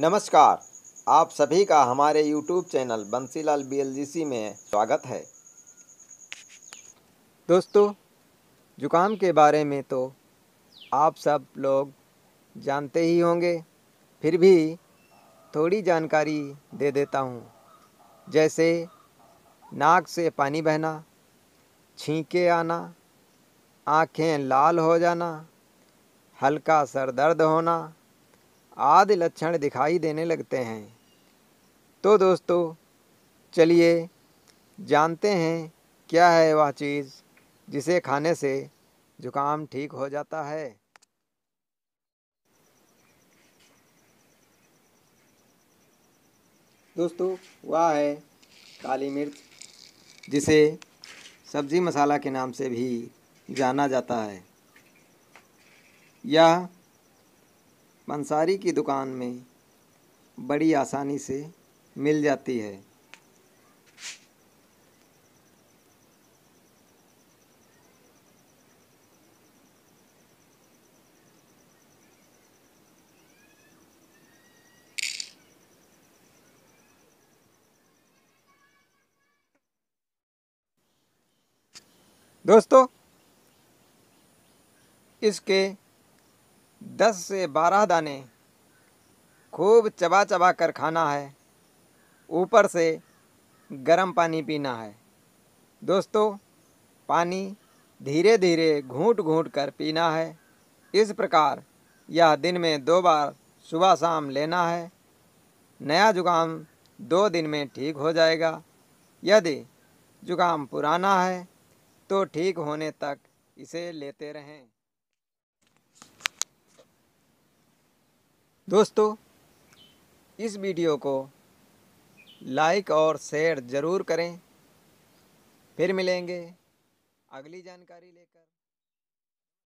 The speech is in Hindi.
नमस्कार, आप सभी का हमारे YouTube चैनल बंसीलाल BLGC में स्वागत है। दोस्तों, जुकाम के बारे में तो आप सब लोग जानते ही होंगे, फिर भी थोड़ी जानकारी दे देता हूँ। जैसे नाक से पानी बहना, छींके आना, आँखें लाल हो जाना, हल्का सर दर्द होना आदि लक्षण दिखाई देने लगते हैं। तो दोस्तों, चलिए जानते हैं क्या है वह चीज़ जिसे खाने से जुकाम ठीक हो जाता है। दोस्तों, वह है काली मिर्च, जिसे सब्जी मसाला के नाम से भी जाना जाता है। यह पंसारी की दुकान में बड़ी आसानी से मिल जाती है। दोस्तों, इसके 10 से 12 दाने खूब चबा चबा कर खाना है, ऊपर से गर्म पानी पीना है। दोस्तों, पानी धीरे धीरे घूंट घूंट कर पीना है। इस प्रकार यह दिन में 2 बार सुबह शाम लेना है। नया जुकाम 2 दिन में ठीक हो जाएगा। यदि जुकाम पुराना है तो ठीक होने तक इसे लेते रहें। दोस्तों, इस वीडियो को लाइक और शेयर ज़रूर करें। फिर मिलेंगे अगली जानकारी लेकर।